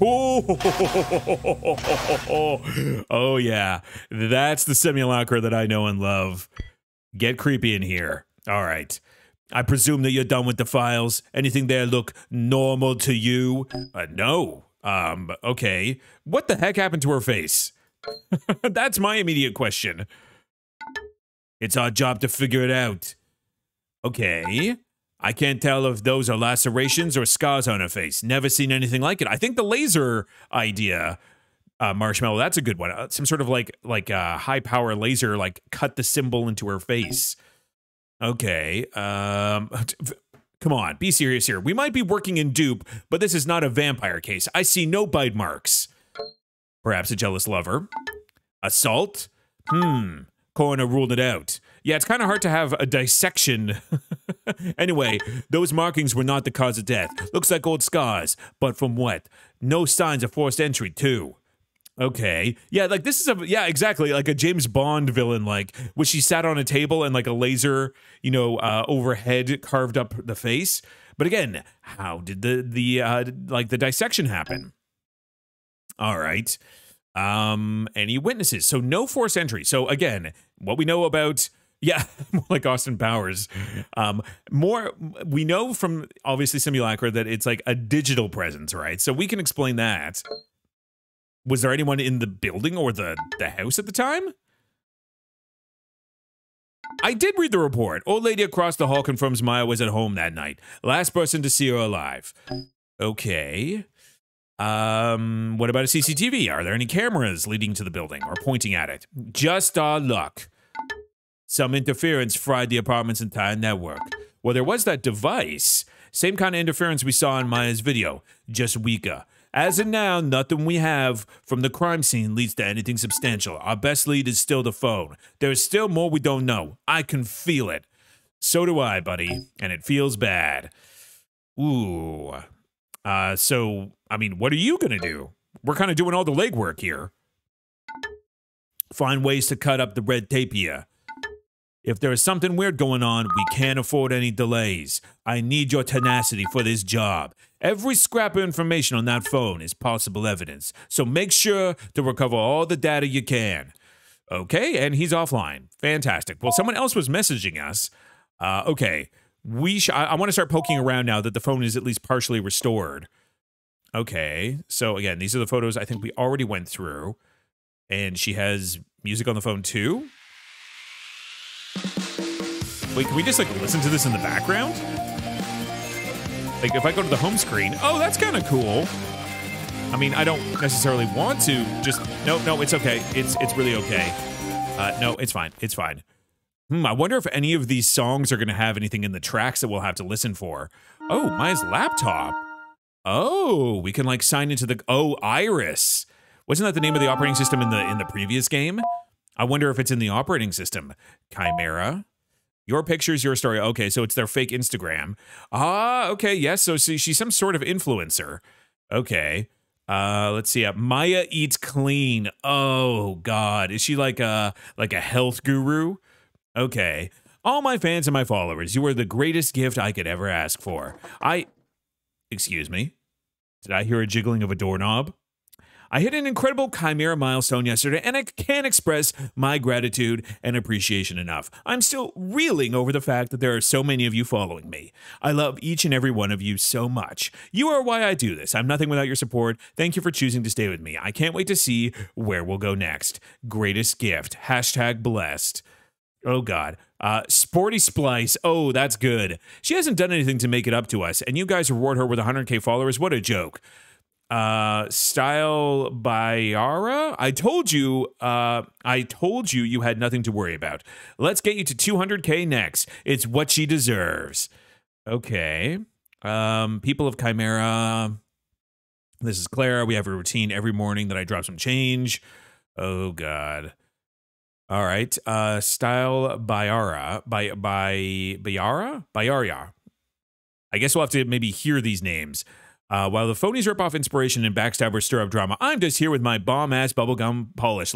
Oh yeah, that's the simulacra that I know and love. Get creepy in here. All right. I presume that you're done with the files. Anything there look normal to you? No. Okay. What the heck happened to her face? That's my immediate question. It's our job to figure it out. Okay. I can't tell if those are lacerations or scars on her face. Never seen anything like it. I think the laser idea, Marshmallow, that's a good one. Some sort of like a high power laser, like cut the symbol into her face. Okay. Come on, be serious here. We might be working in dupe, but this is not a vampire case. I see no bite marks. Perhaps a jealous lover. Assault? Coroner ruled it out. Yeah, it's kind of hard to have a dissection. Anyway, those markings were not the cause of death. Looks like old scars, but from what? No signs of forced entry, too. Okay. Yeah, like this is yeah, exactly. Like a James Bond villain, like when she sat on a table and like a laser, you know, overhead carved up the face. But again, how did the dissection happen? All right. Any witnesses? So no forced entry. So again, what we know about, yeah, more like Austin Powers. We know from obviously Simulacra that it's like a digital presence, right? So we can explain that. Was there anyone in the building or the house at the time? I did read the report. Old lady across the hall confirms Maya was at home that night. Last person to see her alive. Okay. What about a CCTV? Are there any cameras leading to the building or pointing at it? Just our luck. Some interference fried the apartment's entire network. Well, there was that device. Same kind of interference we saw in Maya's video, just weaker. As of now, nothing we have from the crime scene leads to anything substantial. Our best lead is still the phone. There is still more we don't know. I can feel it. So do I, buddy. And it feels bad. Ooh. So, I mean, what are you going to do? We're kind of doing all the legwork here. Find ways to cut up the red tape here. If there is something weird going on, we can't afford any delays. I need your tenacity for this job. Every scrap of information on that phone is possible evidence, so make sure to recover all the data you can. Okay, and he's offline. Fantastic. Well, someone else was messaging us. Okay, I want to start poking around now that the phone is at least partially restored. Okay, so again, these are the photos I think we already went through. And she has music on the phone too. Wait, can we just like listen to this in the background? Like if I go to the home screen, oh, that's kind of cool. I mean, I don't necessarily want to just, no, it's okay. It's really okay. No, it's fine. It's fine. I wonder if any of these songs are going to have anything in the tracks that we'll have to listen for. Oh, Maya's laptop. Oh, we can like sign into the, oh, Iris. Wasn't that the name of the operating system in the previous game? I wonder if it's in the operating system. Chimera. Your pictures, your story. Okay, so it's their fake Instagram. Ah, okay, yes. So she's some sort of influencer. Okay. Let's see. Maya eats clean. Oh God, is she like a health guru? Okay. All my fans and my followers, you are the greatest gift I could ever ask for. Excuse me. Did I hear a jiggling of a doorknob? I hit an incredible Chimera milestone yesterday, and I can't express my gratitude and appreciation enough. I'm still reeling over the fact that there are so many of you following me. I love each and every one of you so much. You are why I do this. I'm nothing without your support. Thank you for choosing to stay with me. I can't wait to see where we'll go next. Greatest gift. Hashtag blessed. Oh, God. Sporty Splice. Oh, that's good. She hasn't done anything to make it up to us, and you guys reward her with 100K followers. What a joke. Style by Ara. I told you you had nothing to worry about. Let's get you to 200K next. It's what she deserves. Okay. People of Chimera. This is Clara. We have a routine every morning that I drop some change. Oh God. All right. Style by Ara. By Arya. I guess we'll have to maybe hear these names. While the phonies rip off inspiration and backstabbers stir up drama, I'm just here with my bomb-ass bubblegum polish,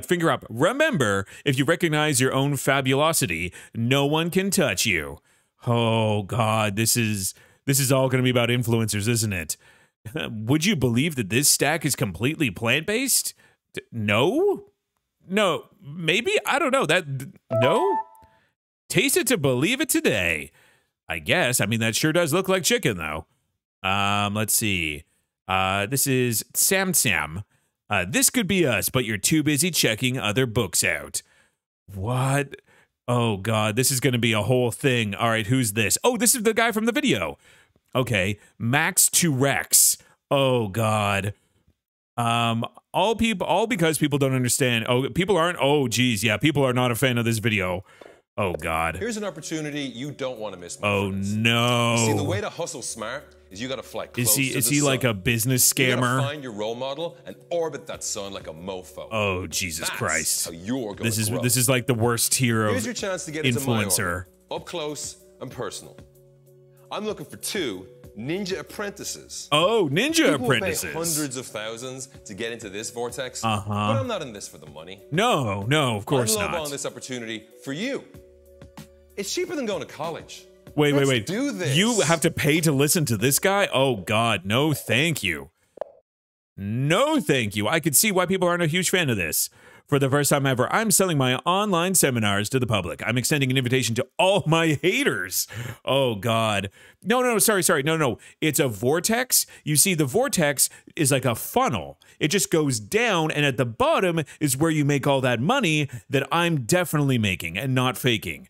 finger up. Remember, if you recognize your own fabulosity, no one can touch you. Oh, God, This is all going to be about influencers, isn't it? Would you believe that this stack is completely plant-based? No? No. Maybe? I don't know. No? Taste it to believe it today. I guess. I mean, that sure does look like chicken, though. Let's see. This is Sam Sam. This could be us, but you're too busy checking other books out. What? Oh, God. This is going to be a whole thing. All right. Who's this? Oh, this is the guy from the video. Okay. Max to Rex. Oh, God. All because people don't understand. Oh, people aren't. Oh, geez. Yeah. People are not a fan of this video. Oh, God. Here's an opportunity you don't want to miss. Oh, no. You see, the way to hustle smart is you got to fly close to the sun. Is he like a business scammer? You got to find your role model and orbit that sun like a mofo. Oh, Jesus Christ. That's how you're going to grow. This is like the worst tier of influencer. Up close and personal. I'm looking for 2 ninja apprentices. Oh, ninja apprentices. People pay hundreds of thousands to get into this vortex. Uh-huh. But I'm not in this for the money. No, no, of course not. I'm on this opportunity for you. It's cheaper than going to college. Wait, wait, wait. Do this. You have to pay to listen to this guy? Oh, God. No, thank you. No, thank you. I could see why people aren't a huge fan of this. For the first time ever, I'm selling my online seminars to the public. I'm extending an invitation to all my haters. Oh, God. No, no, sorry, sorry. No, no. It's a vortex. You see, the vortex is like a funnel. It just goes down, and at the bottom is where you make all that money that I'm definitely making and not faking.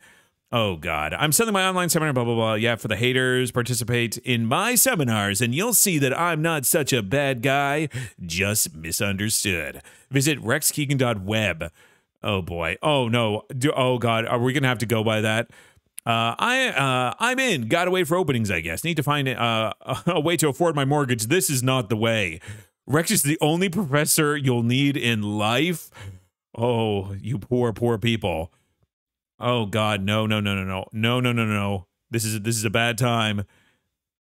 Oh, God. I'm selling my online seminar, blah, blah, blah. Yeah, for the haters, participate in my seminars, and you'll see that I'm not such a bad guy, just misunderstood. Visit rexkeegan.web. Oh, boy. Oh, no. Oh, God. Are we going to have to go by that? I'm in. Gotta wait for openings, I guess. Need to find a way to afford my mortgage. This is not the way. Rex is the only professor you'll need in life. Oh, you poor, poor people. Oh, God, no, no, no, no, no, no, no, no, no. This is a bad time.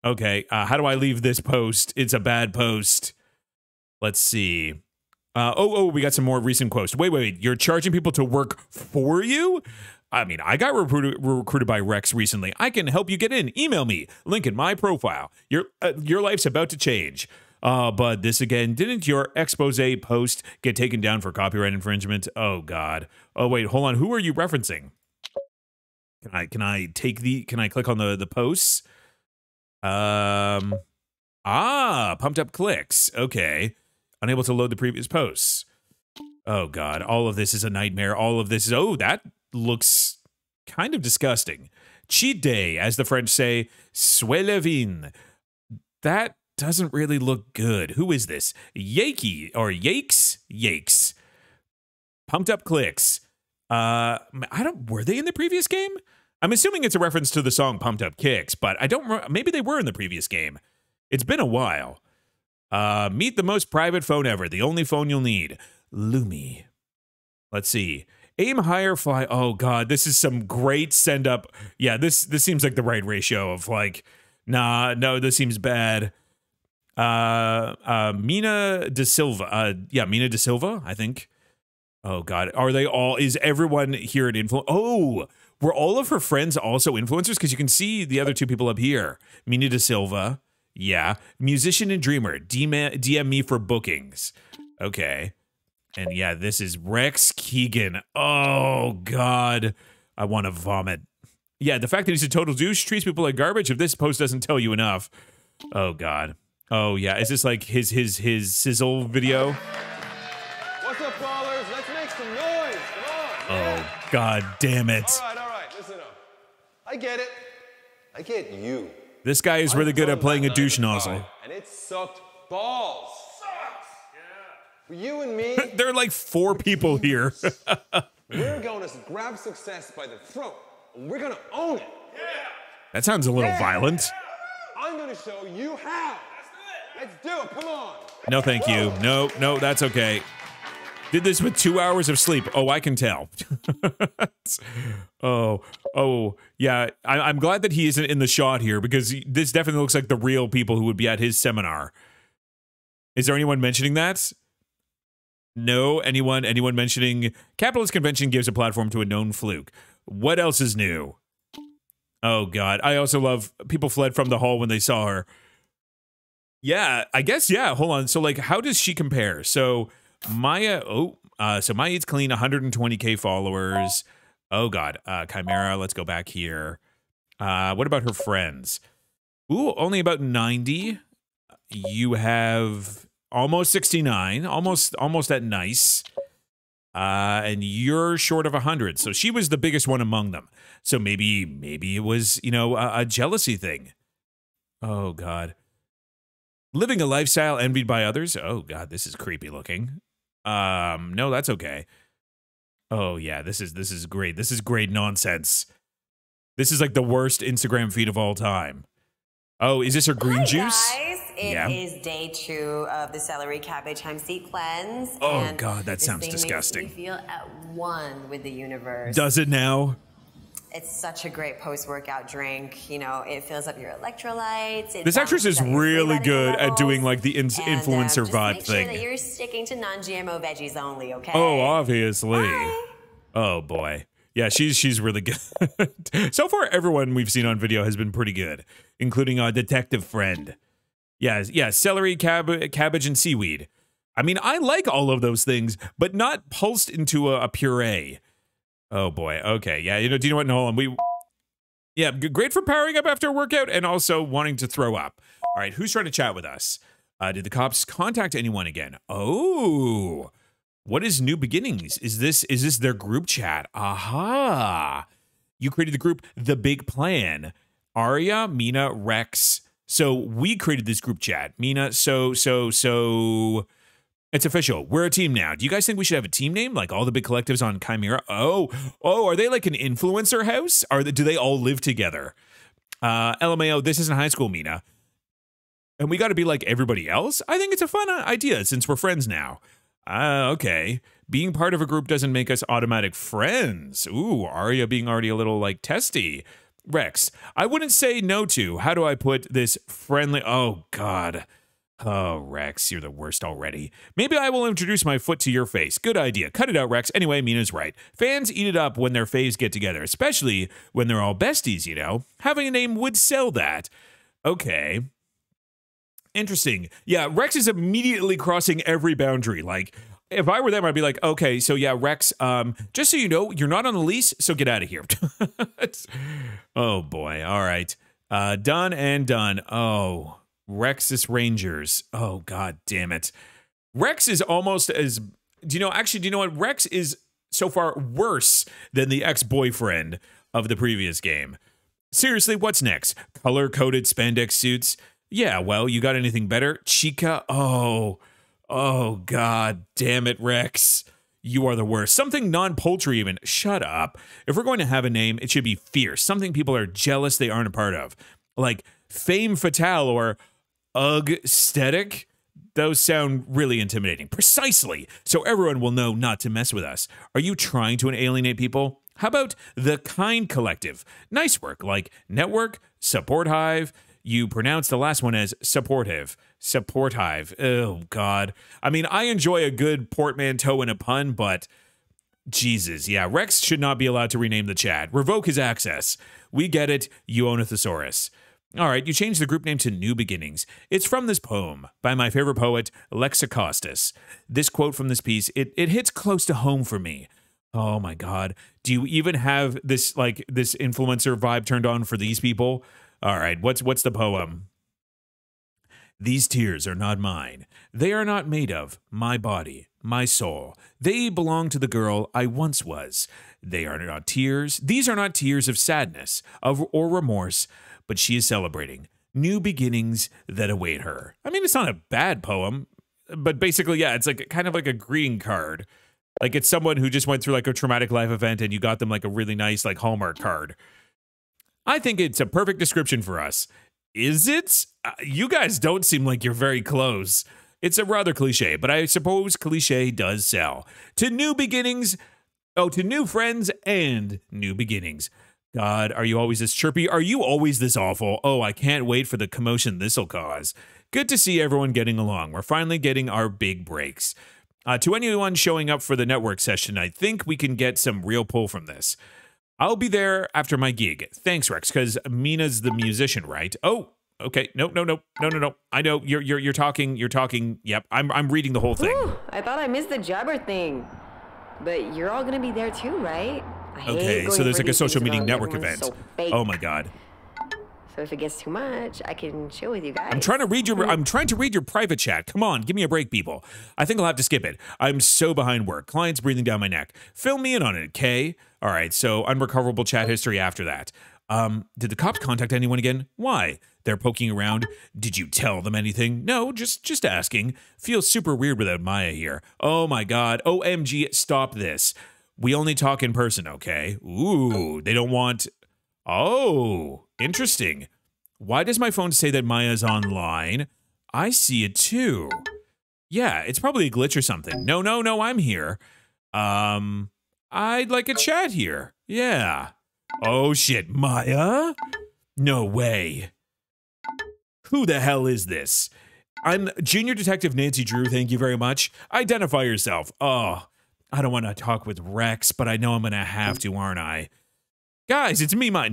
Okay, how do I leave this post? It's a bad post. Let's see. Oh, we got some more recent quotes. Wait, wait, wait. You're charging people to work for you? I mean, I got recruited by Rex recently. I can help you get in. Email me. Link in my profile. Your life's about to change. But this again, didn't your expose post get taken down for copyright infringement? Oh, God. Oh, wait, hold on. Who are you referencing? Can I take the, can I click on the posts? Pumped up clicks. Okay. Unable to load the previous posts. Oh, God. All of this is a nightmare. All of this is, oh, that looks kind of disgusting. Cheat day, as the French say, soulevin. That doesn't really look good. Who is this? Yakey or Yakes? Yakes. Pumped up clicks. I don't, were they in the previous game? I'm assuming it's a reference to the song Pumped Up Kicks, but I don't, maybe they were in the previous game. It's been a while. Meet the most private phone ever. The only phone you'll need. Lumi. Let's see. Aim higher, fly. Oh, God, this is some great send up. Yeah, this seems like the right ratio of like, nah, no, this seems bad. Mina D'Silva. Yeah, Mina D'Silva, I think. Oh, God. Are they all, is everyone here an influencer? Oh, were all of her friends also influencers? Because you can see the other 2 people up here. Mina D'Silva. Yeah. Musician and dreamer. DM me for bookings. Okay. And yeah, this is Rex Keegan. Oh, God. I want to vomit. Yeah, the fact that he's a total douche, treats people like garbage, if this post doesn't tell you enough. Oh, God. Oh, yeah. Is this like his sizzle video? What's up, ballers? Let's make some noise. Come on. Oh, God damn it. All right. Listen up. I get it. I get you. This guy is really good at playing a douche nozzle. And it sucked balls. Sucks. Yeah. For you and me. There are like 4 people here. We're going to grab success by the throat. And we're going to own it. Yeah. That sounds a little violent. Yeah. I'm going to show you how. Let's do it, come on. No, thank you. No, no, that's okay. Did this with 2 hours of sleep. Oh, I can tell. oh, yeah. I'm glad that he isn't in the shot here because this definitely looks like the real people who would be at his seminar. Is there anyone mentioning that? No, anyone mentioning Capitalist Convention gives a platform to a known fluke. What else is new? Oh, God. I also love people fled from the hall when they saw her. Yeah, I guess. Yeah. Hold on. So, like, how does she compare? So Maya. Oh, so Maya Eats Clean, 120K followers. Oh, God. Chimera. Let's go back here. What about her friends? Ooh, only about 90. You have almost 69, almost at nice. And you're short of 100. So she was the biggest one among them. So maybe it was, you know, a jealousy thing. Oh, God. Living a lifestyle envied by others. Oh, God, this is creepy looking. No, that's okay. Oh, yeah, this is great. This is great nonsense. This is like the worst Instagram feed of all time. Oh, is this her green juice? Guys. It is day 2 of the celery cabbage hemp seed cleanse. Oh, and God, that sounds disgusting. Makes me feel at one with the universe. Does it now? It's such a great post-workout drink. You know, it fills up your electrolytes. This actress is really good at doing, like, the influencer vibe make thing. Sure that you're sticking to non-GMO veggies only, okay? Oh, obviously. Bye. Oh, boy. Yeah, she's really good. So far, everyone we've seen on video has been pretty good, including our detective friend. Yeah, yeah, celery, cabbage, and seaweed. I mean, I like all of those things, but not pulsed into a puree. Oh, boy. Okay. Yeah. You know, do you know what? No, hold on. Yeah, great for powering up after a workout and also wanting to throw up. All right. Who's trying to chat with us? Did the cops contact anyone again? Oh, what is New Beginnings? Is this their group chat? Aha. You created the group, The Big Plan. Arya, Mina, Rex. So we created this group chat. Mina, so. It's official. We're a team now. Do you guys think we should have a team name like all the big collectives on Chimera? Oh, are they like an influencer house? Do they all live together? LMAO, this isn't high school, Mina. And we got to be like everybody else? I think it's a fun idea since we're friends now. Okay. Being part of a group doesn't make us automatic friends. Ooh, Arya being already a little like testy. Rex, I wouldn't say no to. How do I put this friendly? Oh, God. Oh, Rex, you're the worst already. Maybe I will introduce my foot to your face. Good idea. Cut it out, Rex. Anyway, Mina's right. Fans eat it up when their faves get together, especially when they're all besties, you know. Having a name would sell that. Okay. Interesting. Yeah, Rex is immediately crossing every boundary. Like, if I were them, I'd be like, okay, so yeah, Rex, just so you know, you're not on the lease, so get out of here. Oh, boy. All right. Done and done. Oh, Rex's Rangers. Oh, God damn it. Rex is almost as, do you know what? Rex is so far worse than the ex-boyfriend of the previous game. Seriously, what's next? Color-coded spandex suits? Yeah, well, you got anything better? Chica? Oh, God damn it, Rex. You are the worst. Something non-poultry even. Shut up. If we're going to have a name, it should be fierce. Something people are jealous they aren't a part of. Like Femme Fatale or Ugh-static. Those sound really intimidating. Precisely. So everyone will know not to mess with us. Are you trying to alienate people? How about the Kind Collective? Nice work. Like Network, Support Hive. You pronounce the last one as supportive. Support Hive. Oh, God. I mean, I enjoy a good portmanteau and a pun, but Jesus. Yeah, Rex should not be allowed to rename the chat. Revoke his access. We get it. You own a thesaurus. All right, you changed the group name to New Beginnings. It's from this poem by my favorite poet, Lex Acostas. This quote from this piece, it hits close to home for me. Oh, my God. Do you even have this, like, this influencer vibe turned on for these people? All right, what's the poem? These tears are not mine. They are not made of my body, my soul. They belong to the girl I once was. They are not tears. These are not tears of sadness or remorse, but she is celebrating new beginnings that await her. I mean, it's not a bad poem, but basically, yeah, it's like kind of like a greeting card. Like it's someone who just went through like a traumatic life event and you got them like a really nice like Hallmark card. I think it's a perfect description for us. Is it? You guys don't seem like you're very close. It's a rather cliche, but I suppose cliche does sell. To new beginnings, oh, to new friends and new beginnings. God, are you always this chirpy? Are you always this awful? Oh, I can't wait for the commotion this'll cause. Good to see everyone getting along. We're finally getting our big breaks. To anyone showing up for the network session, I think we can get some real pull from this. I'll be there after my gig. Thanks, Rex, because Mina's the musician, right? Oh, okay. No. I know you're talking. Yep, I'm reading the whole thing. Ooh, I thought I missed the Jabber thing, but you're all gonna be there too, right? Okay, so there's like a social meeting network event. Oh my god. So if it gets too much, I can chill with you guys. I'm trying to read your private chat. Come on, give me a break, people. I think I'll have to skip it. I'm so behind work. Clients breathing down my neck. Fill me in on it, okay? All right, so unrecoverable chat history after that. Did the cops contact anyone again? Why? They're poking around. Did you tell them anything? No, just asking. Feels super weird without Maya here. Oh my god. OMG, stop this. We only talk in person, okay? Ooh, they don't want... Oh, interesting. Why does my phone say that Maya's online? I see it too. Yeah, it's probably a glitch or something. No, I'm here. I'd like a chat here. Yeah. Oh shit, Maya? No way. Who the hell is this? I'm Junior Detective Nancy Drew, thank you very much. Identify yourself. Oh, I don't want to talk with Rex, but I know I'm going to have to, aren't I? Guys, it's me, Maya.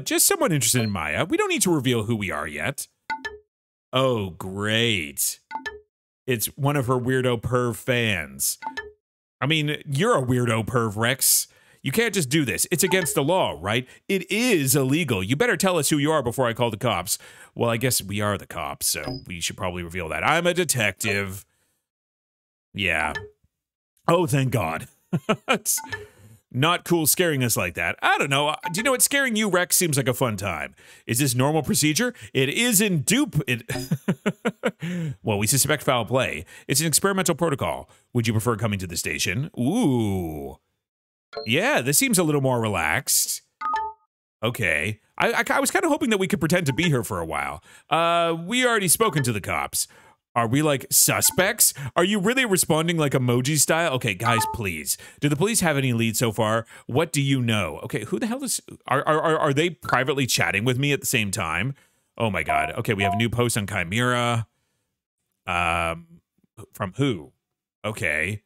Just someone interested in Maya. We don't need to reveal who we are yet. Oh, great. It's one of her weirdo perv fans. I mean, you're a weirdo perv, Rex. You can't just do this. It's against the law, right? It is illegal. You better tell us who you are before I call the cops. Well, I guess we are the cops, so we should probably reveal that. I'm a detective. Yeah. Oh, thank God. It's not cool scaring us like that. I don't know. Do you know what? Scaring you, Rex, seems like a fun time. Is this normal procedure? It is in dupe. Well, we suspect foul play. It's an experimental protocol. Would you prefer coming to the station? Ooh. Yeah, this seems a little more relaxed. Okay. I was kind of hoping that we could pretend to be here for a while. We already spoken to the cops. Are we like suspects? Are you really responding like emoji style? Okay, guys, please. Do the police have any leads so far? What do you know? Okay, who the hell is... Are they privately chatting with me at the same time? Oh my God. Okay, we have a new post on Chimera. From who? Okay.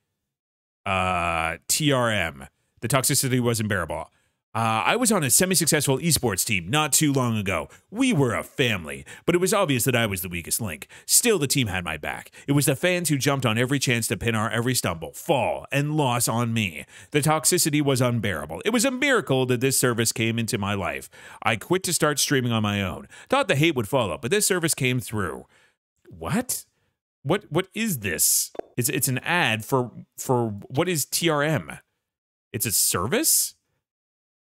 TRM. The toxicity was unbearable. I was on a semi-successful esports team not too long ago. We were a family, but it was obvious that I was the weakest link. Still, the team had my back. It was the fans who jumped on every chance to pin our every stumble, fall, and loss on me. The toxicity was unbearable. It was a miracle that this service came into my life. I quit to start streaming on my own. Thought the hate would follow, but this service came through. What? What is this? It's an ad for what is TRM? It's a service?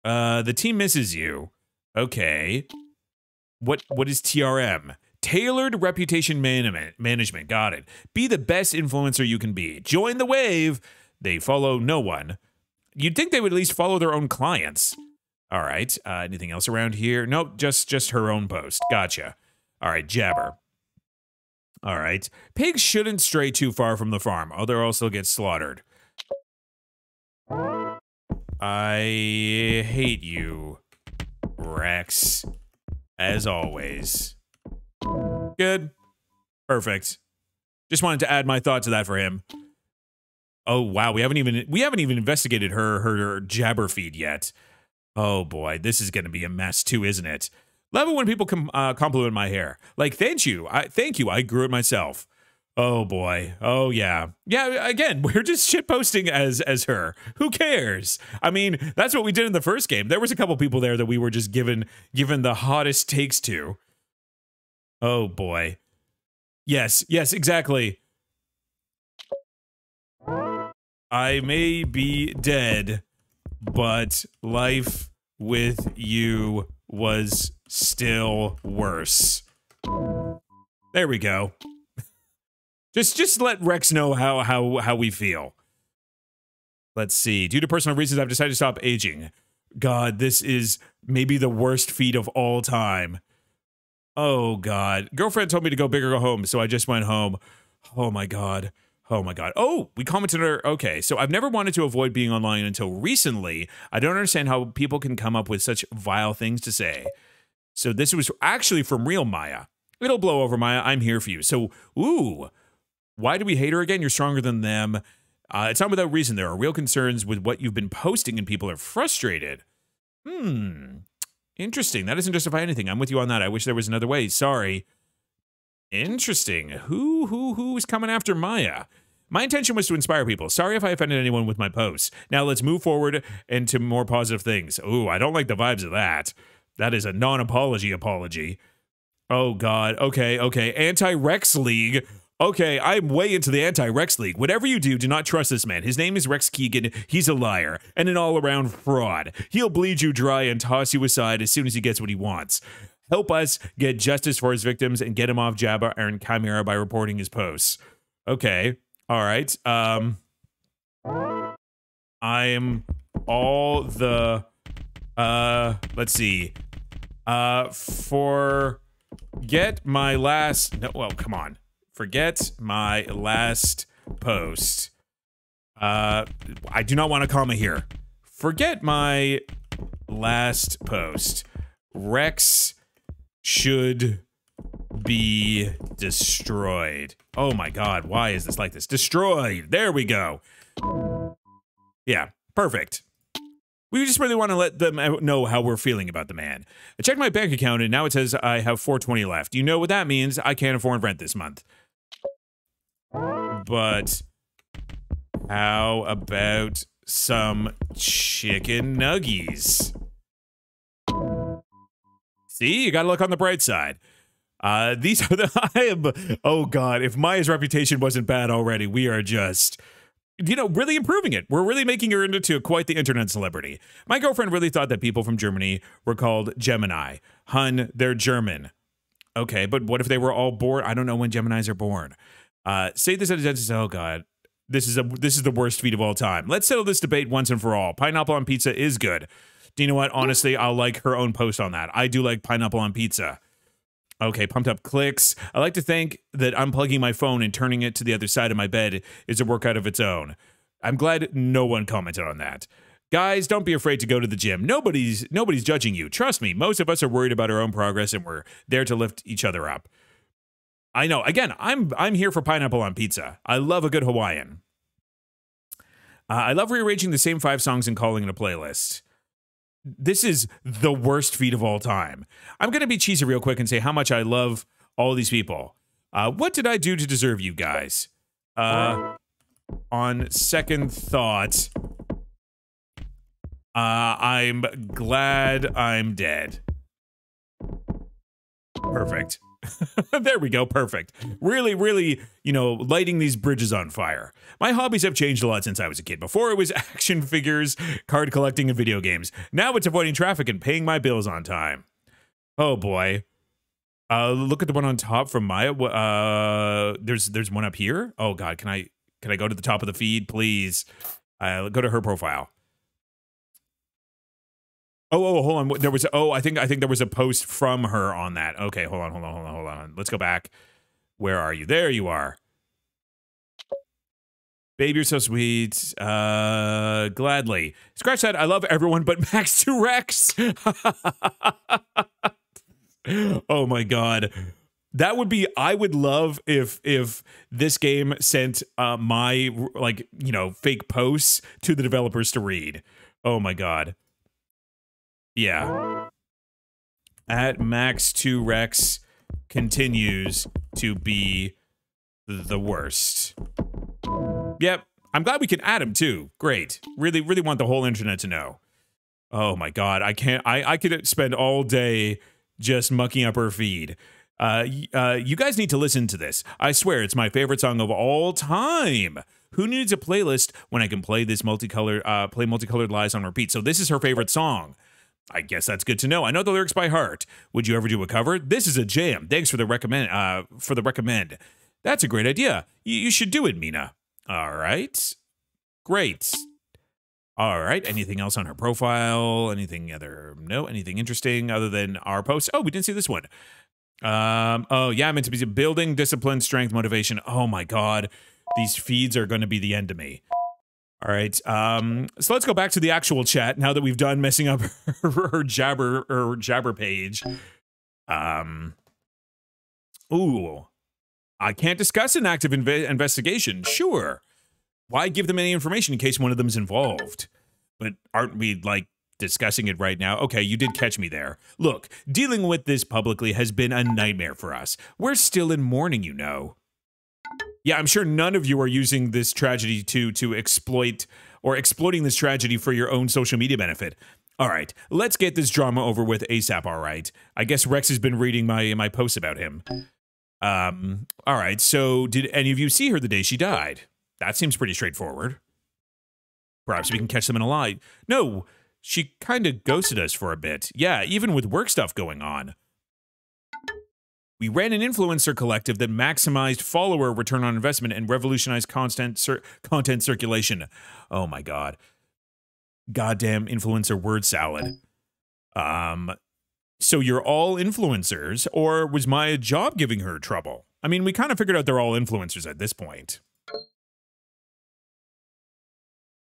The team misses you. Okay. What is TRM? Tailored reputation management. Got it. Be the best influencer you can be. Join the wave. They follow no one. You'd think they would at least follow their own clients. All right. Anything else around here? Nope. Just her own post. Gotcha. All right. Jabber. All right. Pigs shouldn't stray too far from the farm, or they'll also get slaughtered. I hate you, Rex, as always. Good. Perfect. Just wanted to add my thought to that for him. Oh, wow. We haven't even investigated her Jabber feed yet. Oh, boy. This is going to be a mess, too, isn't it? Love it when people compliment my hair. Like, thank you. I grew it myself. Oh, boy. Oh, yeah. Yeah, again, we're just shitposting as her. Who cares? I mean, that's what we did in the first game. There was a couple people there that we were just given the hottest takes to. Oh, boy. Yes, exactly. I may be dead, but life with you was still worse. There we go. Just let Rex know how we feel. Let's see. Due to personal reasons, I've decided to stop aging. God, this is maybe the worst feat of all time. Oh, God. Girlfriend told me to go big or go home, so I just went home. Oh, my God. Oh, my God. Oh, we commented on her. Okay, so I've never wanted to avoid being online until recently. I don't understand how people can come up with such vile things to say. So this was actually from real Maya. It'll blow over, Maya. I'm here for you. So, ooh. Why do we hate her again? You're stronger than them. It's not without reason. There are real concerns with what you've been posting, and people are frustrated. Interesting. That doesn't justify anything. I'm with you on that. I wish there was another way. Sorry. Interesting. Who's coming after Maya? My intention was to inspire people. Sorry if I offended anyone with my posts. Now let's move forward and to more positive things. Ooh, I don't like the vibes of that. That is a non-apology apology. Oh, God. Okay, okay. Anti-Rex League. Okay, I'm way into the anti-Rex League. Whatever you do not trust this man. His name is Rex Keegan. He's a liar and an all-around fraud. He'll bleed you dry and toss you aside as soon as he gets what he wants. Help us get justice for his victims and get him off Jabber and Chimera by reporting his posts. Okay. All right. I'm all the, let's see, forget my last, no, well, come on. Forget my last post. I do not want a comma here. Forget my last post. Rex should be destroyed. Oh my God, why is this like this? Destroyed, there we go. Yeah, perfect. We just really want to let them know how we're feeling about the man. I checked my bank account and now it says I have $420 left. You know what that means? I can't afford rent this month. But how about some chicken nuggies? See, you gotta look on the bright side. These are the, oh God, if Maya's reputation wasn't bad already, we are just, you know, really improving it. We're really making her into quite the internet celebrity. My girlfriend really thought that people from Germany were called Gemini. Hun, they're German. Okay, but what if they were all born? I don't know when Geminis are born. Say this at a dentist, oh God. This is the worst feat of all time. Let's settle this debate once and for all. Pineapple on pizza is good. Do you know what? Honestly, I'll like her own post on that. I do like pineapple on pizza. Okay, pumped up clicks. I like to think that unplugging my phone and turning it to the other side of my bed is a workout of its own. I'm glad no one commented on that. Guys, don't be afraid to go to the gym. Nobody's judging you. Trust me, most of us are worried about our own progress and we're there to lift each other up. I know. Again, I'm here for pineapple on pizza. I love a good Hawaiian. I love rearranging the same 5 songs and calling it a playlist. This is the worst feat of all time. I'm going to be cheesy real quick and say how much I love all these people. What did I do to deserve you guys? On second thought, I'm glad I'm dead. Perfect. There we go. Perfect. Really, really, you know, lighting these bridges on fire. My hobbies have changed a lot since I was a kid. Before it was action figures, card collecting, and video games. Now it's avoiding traffic and paying my bills on time. Oh boy. Look at the one on top from Maya. There's one up here. Oh God. Can I go to the top of the feed, please? Go to her profile. Oh, hold on. There was, oh, I think there was a post from her on that. Okay, hold on. Let's go back. Where are you? There you are. Babe, you're so sweet. Gladly. Scratch that. I love everyone but Max to Rex. Oh my God. That would be, I would love if this game sent my, like, you know, fake posts to the developers to read. Oh my God. Yeah. At Max2Rex continues to be the worst. Yep. I'm glad we can add him too. Great. Really, really want the whole internet to know. Oh my God. I can't, I could spend all day just mucking up her feed. You guys need to listen to this. I swear it's my favorite song of all time. Who needs a playlist when I can play this multicolored lies on repeat? So this is her favorite song. I guess that's good to know. I know the lyrics by heart. Would you ever do a cover? This is a jam. Thanks for the recommend. That's a great idea. You should do it, Mina. All right. Great. All right. Anything else on her profile? Anything other? No. Anything interesting other than our posts? Oh, we didn't see this one. Oh yeah. I'm meant to be building discipline, strength, motivation. Oh my God. These feeds are going to be the end of me. All right, so let's go back to the actual chat now that we've done messing up her Jabber page. Ooh, I can't discuss an active investigation. Sure. why give them any information in case one of them is involved? But aren't we, like, discussing it right now? Okay, you did catch me there. Look, dealing with this publicly has been a nightmare for us. We're still in mourning, you know. Yeah, I'm sure none of you are using this tragedy to exploit or exploiting this tragedy for your own social media benefit. All right, let's get this drama over with ASAP, all right. I guess Rex has been reading my posts about him. All right, so did any of you see her the day she died? That seems pretty straightforward. Perhaps we can catch them in a lie. No, she kind of ghosted us for a bit. Yeah, even with work stuff going on. We ran an influencer collective that maximized follower return on investment and revolutionized content circulation. Oh my God. Goddamn influencer word salad. So you're all influencers, or was Maya job giving her trouble? I mean, we kind of figured out they're all influencers at this point.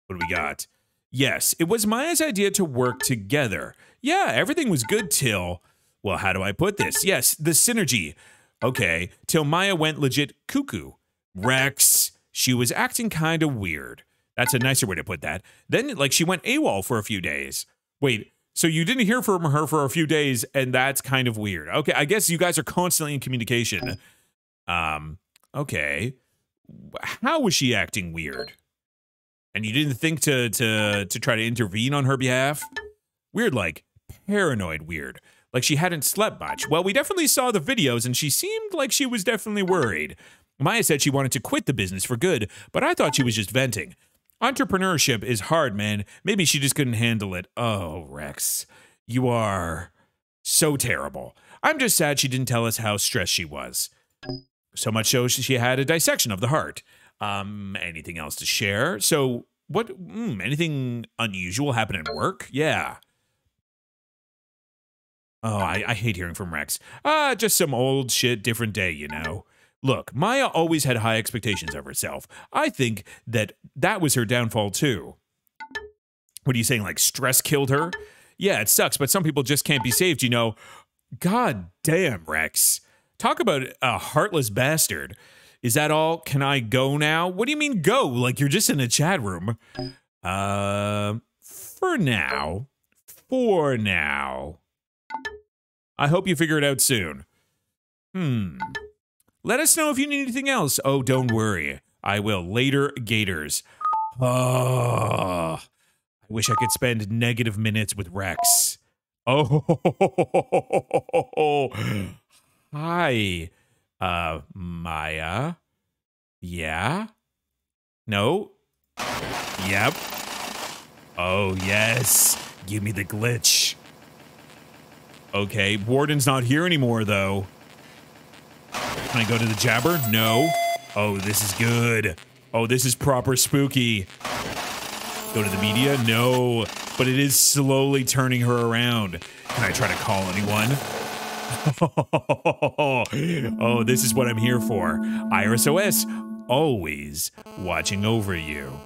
What do we got? Yes, it was Maya's idea to work together. Yeah, everything was good till, well, how do I put this? Yes, the synergy. Okay, till Maya went legit cuckoo. Rex, she was acting kind of weird. That's a nicer way to put that. Then, like, she went AWOL for a few days. Wait, so you didn't hear from her for a few days, and that's kind of weird. Okay, I guess you guys are constantly in communication. Okay. How was she acting weird? And you didn't think to try to intervene on her behalf? Weird, like, paranoid weird. Like she hadn't slept much. Well, we definitely saw the videos, and she seemed like she was definitely worried. Maya said she wanted to quit the business for good, but I thought she was just venting. Entrepreneurship is hard, man. Maybe she just couldn't handle it. Oh, Rex, you are so terrible. I'm just sad she didn't tell us how stressed she was. So much so she had a dissection of the heart. Anything else to share? So what, anything unusual happen at work? Yeah. Oh, I hate hearing from Rex. Just some old shit, different day, you know. Look, Maya always had high expectations of herself. I think that was her downfall too. What are you saying, like stress killed her? Yeah, it sucks, but some people just can't be saved, you know. God damn, Rex. Talk about a heartless bastard. Is that all? Can I go now? What do you mean go? Like you're just in a chat room. For now. I hope you figure it out soon. Let us know if you need anything else. Oh, don't worry. I will. Later, Gators. Oh, I wish I could spend negative minutes with Rex. Oh, hi, Maya. Yeah? No? Yep. Oh, yes. Give me the glitch. Okay, Warden's not here anymore, though. Can I go to the Jabber? No. Oh, this is good. Oh, this is proper spooky. Go to the media? No. But it is slowly turning her around. Can I try to call anyone? Oh, this is what I'm here for. IrisOS, always watching over you.